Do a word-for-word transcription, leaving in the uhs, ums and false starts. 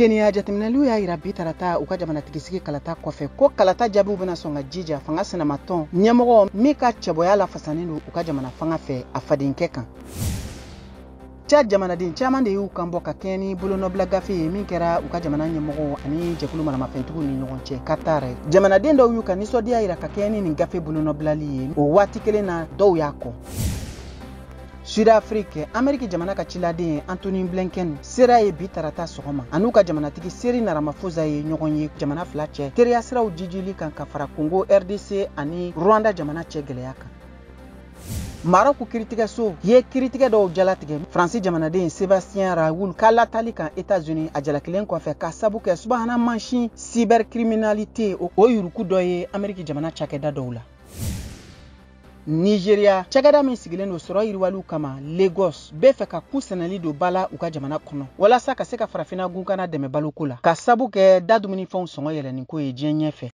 kenya jati minalu ya irabi tarata ukaja manatikisiki kalata kofe ko kalata jabu buna songa jija fangasi na maton nyamogo mika chaboyala fasaninu ukaja manafanga fe afadinkeka cha jamana din chaman de ukambo kakeni bulo nobla gafe minkera ukaja mananya mogo ani jekulu mara mafentu ni nyonche katare jamana din do yuka nisodia ira kakeni ni gafe bulo nobla li o watikele na do yako Sud Afrique, Amerika jamana kachila de Anthony Blinken sera e bitarata sokoma anuka jamana tiki seri na ramafuza e nyokonye jamana flache teri asira ujijili kanka fara Kongo R D C ani Rwanda jamana chegele yaka Maroc kritika so ye kritika do jalatige Francis jamana de Sebastien Raoul kala talika États-Unis ajala kilen ko fe kasabu ke subhana manchi cybercriminalité o yuruku doye Amerika jamana chakeda doula Nigeria chagada min sigilendo soro irwalu kama Lagos befe ka kusenali do bala uka jamana kono wala saka seka farafina gunkana deme balukula kasabu ke dadumini fon songo yele nko e jenyefe